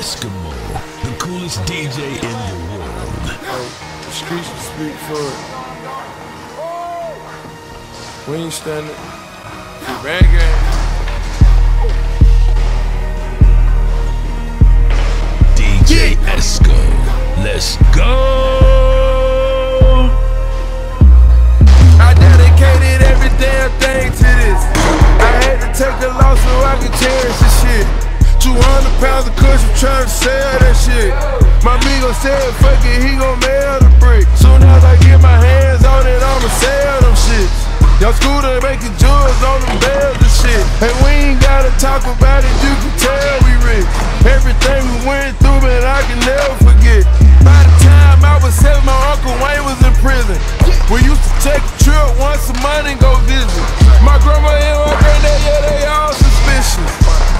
Eskimo, the coolest DJ in the world. The streets speak for it. We ain't standing. Reggae. DJ Esco, let's go. I dedicated every damn thing to this. I had to take a loss so I could cherish this shit. 200 pounds of cushion trying to sell that shit. My amigo said, fuck it, he gon' mail the brick. Soon as I get my hands on it, I'ma sell them shit. Y'all scooter making jewels on them bells and shit. And we ain't gotta talk about it, you can tell we rich. Everything we went through, man, I can never forget. By the time I was 7, my Uncle Wayne was in prison. We used to take a trip once a month and go visit. My grandma and my granddad, yeah, they all suspicious.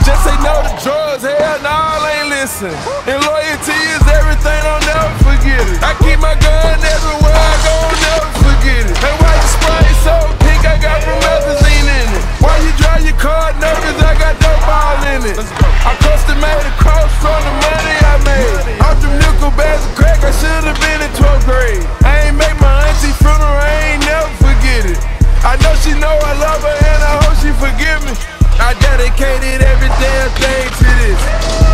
Just say no to drugs, hell nah, I ain't listen. And loyalty is everything, I'll never forget it. I keep my gun everywhere I go, I'll never forget it. And why you sprite so pink, I got promethazine in it. Why you drive your car nervous, I got dope all in it. I custom made a cross from the money I made. Off them nickel bags of crack, I should've been in 12th grade. I ain't make my auntie funeral, I ain't never forget it. I know she know I love her and I hope she forgive me. I dedicated every damn thing to this.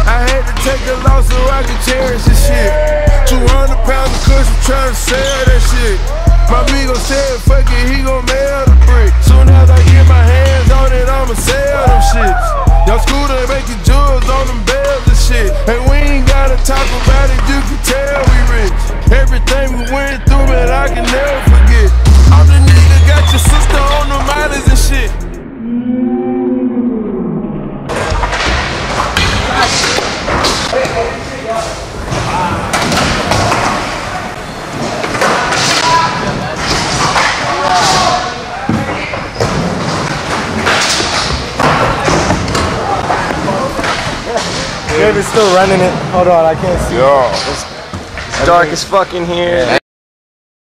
I had to take a loss so I could cherish this shit. 200 pounds of cushion trying to sell that shit. My amigo said, fuck it, he gon' mail the brick. Soon as I get my hands on it, I'ma sell them shit. Y'all scooter making jewels on them bells and shit. And we ain't gotta talk about it, you can tell we rich. Everything we went through, man, I can never forget. All the niggas got your sister on them islands and shit. David's still running it. Hold on, I can't see. Yo, it's dark as fuck in here. Yeah.